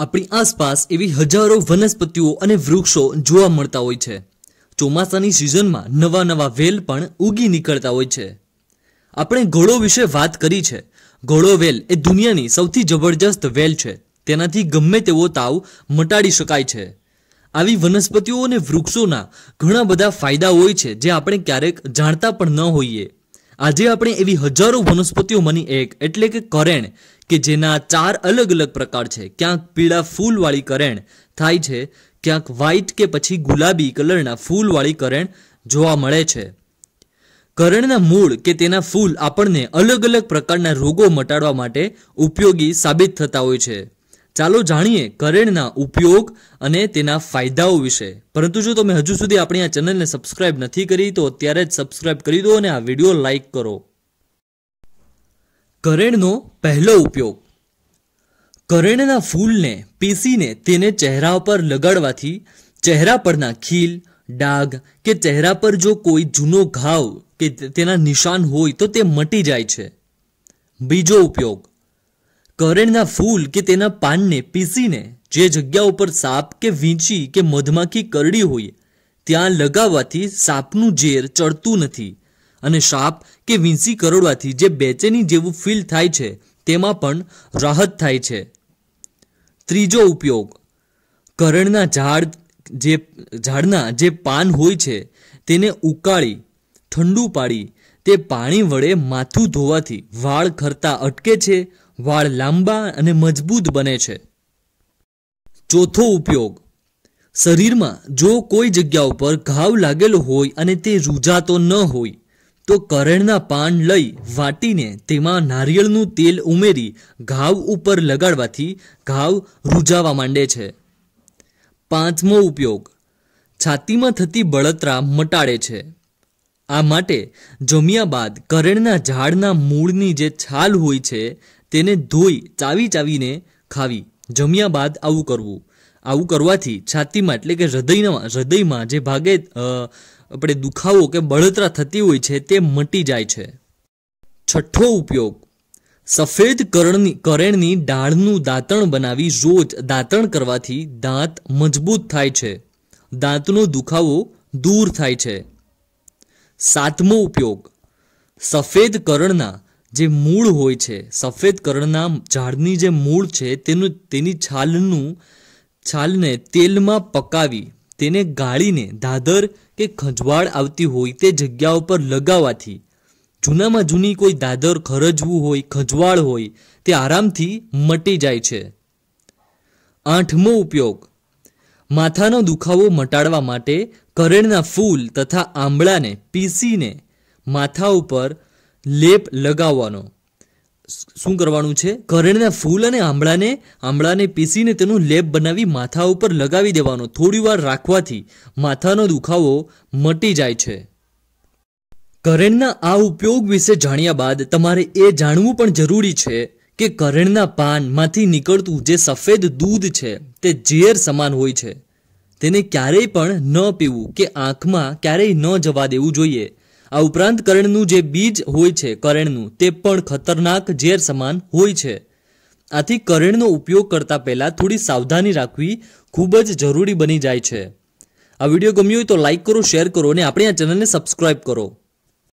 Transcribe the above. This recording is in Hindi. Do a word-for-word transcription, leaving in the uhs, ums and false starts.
अपनी आसपास एवी हजारों वनस्पतिओ अने वृक्षो जोवा मळता होय छे। ચોમાસાની सीजनमां नवा नवा वेल पण उगी निकळता होय छे। આપણે ઘોડો વિશે વાત કરી છે। ઘોડો વેલ એ દુનિયાની સૌથી જબરજસ્ત વેલ છે। તેનાથી ગમે તેવો તાવ મટાડી શકાય છે। આવી વનસ્પતિઓ અને વૃક્ષોના ઘણા બધા ફાયદા હોય છે જે આપણે ક્યારેક જાણતા પણ ન હોઈએ। આજે આપણે એવી હજારો વનસ્પતિઓમાંની એક એટલે કે કરેણ કે જેના ચાર अलग अलग प्रकार है। ક્યાંક પીળા ફૂલવાળી કરેણ થાય છે, ક્યાંક વ્હાઇટ કે પછી ગુલાબી કલરના ફૂલવાળી કરેણ જોવા મળે છે। કરેણના મૂળ કે તેના ફૂલ આપણને अलग अलग પ્રકારના રોગો મટાડવા માટે ઉપયોગી સાબિત થતા હોય છે। ચાલો જાણીએ કરેણના ઉપયોગ અને તેના ફાયદાઓ વિશે। પરંતુ જો તમે હજુ સુધી આપણી આ ચેનલને સબસ્ક્રાઇબ નથી કરી તો અત્યારે જ સબસ્ક્રાઇબ કરી દો અને આ વિડીયો લાઇક કરો। करेणनो पहलो उपयोग। करेणना फूलने पीसीने तेने चेहरा पर लगाड़वाथी चेहरा परना खील, डाग के चेहरा पर जो कोई जूनो घाव के तेना निशान होय तो ते मटी जाय छे। बीजो उपयोग। करेणना फूल के तेना पानने पीसीने जे जग्या उपर साप के वींची के मधमाखी करडी होय त्यां लगाववाथी सापनुं झेर चढ़तुं नथी अने साप के वींसी करोड़वाथी जे बेचैनी जेवू फील थाय छे तेमां पण राहत थाय छे। त्रीजो उपयोग। करेणना झाड़ जे झाड़ना जे पान होय छे तेने उकाळी ठंडू पाड़ी ते पाणी वडे माथुं धोवाथी वाळ खरता अटके छे, वाळ लांबा अने मजबूत बने छे। चौथो उपयोग। शरीर में जो कोई जग्या पर घाव लागेलो होय अने ते रूजातो न होय तो करेणना पान लई वाटीने तेमां नारियलनु तेल उमेरी घाव उपर लगाड़वाथी घाव रूजावा मांडे छे। पांचमो उपयोग। छाती में थती बळतरा मटाड़े छे। आ माटे जम्या बाद करेणना झाड़ना मूळनी जे छाल होय छे तेने धोई चावी चावीने खावी। जम्या बाद आवुं करवुं। आवुं करवाथी छाती में एटले के हृदयना हृदय में जे भागे अपने दुखावो के बळतरा थती होय छे ते मटी जाय छे। छठो उपयोग। सफेद करेणनी करेणनी डाळनुं दातण बनावी रोज दातण करवाथी दांत मजबूत थाय छे, दांतनो दुखावो दूर थाय छे। सातमो उपयोग। सफेद करेणना जे मूळ होय छे सफेद करेणना झाडनी जे मूळ छे तेनु तेनी छालनु छालने तेलमां पकावी तेने गाळीने दादर के खंजवाड़ आवती होय ते जग्या पर लगावाथी जूना में जूनी कोई दादर खरजवू होय खंजवाड़ होय ते आरामथी मटी जाय छे। आठमो उपयोग। माथानो दुखावो मटाड़वा माटे करेणना फूल तथा आंबळाने पीसीने माथा उपर लेप लगाववानो। शुं करवानुं छे? करेणना फूल अने आंबळाने आंबळाने पीसीने तेनो लेप बनावी माथा उपर लगावी देवानो। थोड़ीवार राखवाथी माथानो दुखावो मटी जाय छे। करेणना आ उपयोग विषे जाण्या बाद तमारे ए जाणवुं पण जरूरी छे के करेणना पानमांथी निकळतुं जे सफेद दूध छे ते झेर समान होय छे। तेने क्यारेय पण न पीवुं के आंखमां क्यारेय न जवा देवुं जोईए। आ उपरांत करेणनु जे बीज होय छे करेणनु ते पण खतरनाक झेर समान होय छे। आथी करेणनो उपयोग करता पहला थोड़ी सावधानी राखवी खूब ज जरूरी बनी जाय छे। आ विडियो गम्यो होय तो लाइक करो, शेर करो ने आपणी आ चेनलने सब्सक्राइब करो।